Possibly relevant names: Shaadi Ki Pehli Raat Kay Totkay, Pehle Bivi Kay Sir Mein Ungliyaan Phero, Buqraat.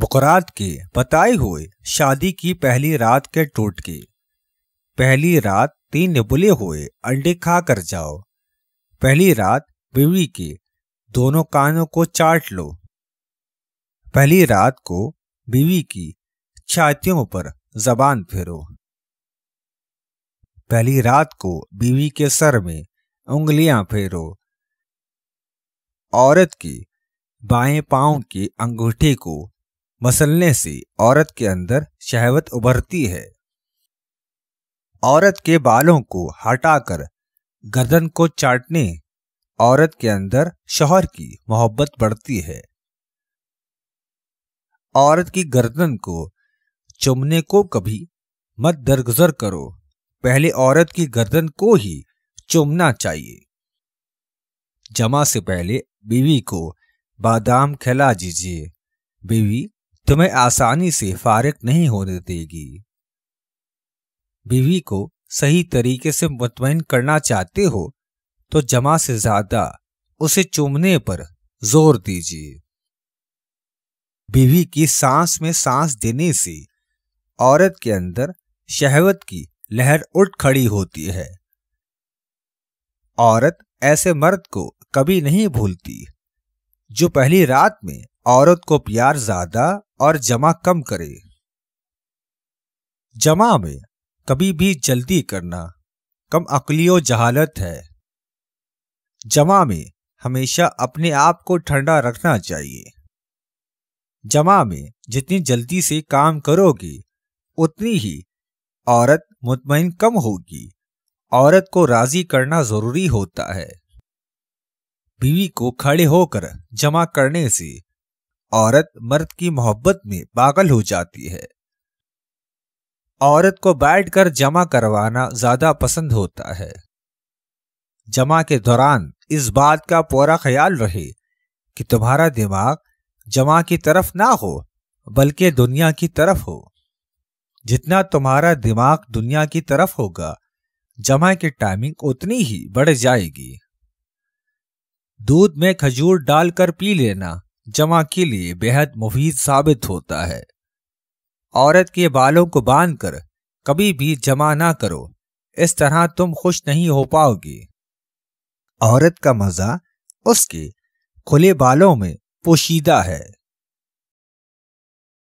बुकरात के बताए हुए शादी की पहली रात के टोटके। पहली रात 3 निबले हुए अंडे खा कर जाओ। पहली रात बीवी के दोनों कानों को चाट लो। पहली रात को बीवी की छातियों पर जबान फेरो। पहली रात को बीवी के सर में उंगलियां फेरो। औरत के बाएं पांव के अंगूठे को मसलने से औरत के अंदर शहवत उभरती है। औरत के बालों को हटाकर गर्दन को चाटने औरत के अंदर शौहर की मोहब्बत बढ़ती है। औरत की गर्दन को चुमने को कभी मत दरगुजर करो। पहले औरत की गर्दन को ही चुमना चाहिए। जमा से पहले बीवी को बादाम खिला दीजिए। बीवी तुम्हें आसानी से फारिग नहीं होने देगी। बीवी को सही तरीके से मुतमईन करना चाहते हो तो जमा से ज्यादा उसे चूमने पर जोर दीजिए। बीवी की सांस में सांस देने से औरत के अंदर शहवत की लहर उठ खड़ी होती है। औरत ऐसे मर्द को कभी नहीं भूलती जो पहली रात में औरत को प्यार ज्यादा और जमा कम करे। जमा में कभी भी जल्दी करना कम अक्लियो जहालत है। जमा में हमेशा अपने आप को ठंडा रखना चाहिए। जमा में जितनी जल्दी से काम करोगे उतनी ही औरत मुतमईन कम होगी। औरत को राजी करना जरूरी होता है। बीवी को खड़े होकर जमा करने से औरत मर्द की मोहब्बत में पागल हो जाती है। औरत को बैठकर जमा करवाना ज्यादा पसंद होता है। जमा के दौरान इस बात का पूरा ख्याल रहे कि तुम्हारा दिमाग जमा की तरफ ना हो बल्कि दुनिया की तरफ हो। जितना तुम्हारा दिमाग दुनिया की तरफ होगा जमा की टाइमिंग उतनी ही बढ़ जाएगी। दूध में खजूर डालकर पी लेना जमा के लिए बेहद मुफीद साबित होता है। औरत के बालों को बांधकर कभी भी जमा ना करो, इस तरह तुम खुश नहीं हो पाओगे। औरत का मजा उसके खुले बालों में पोशीदा है।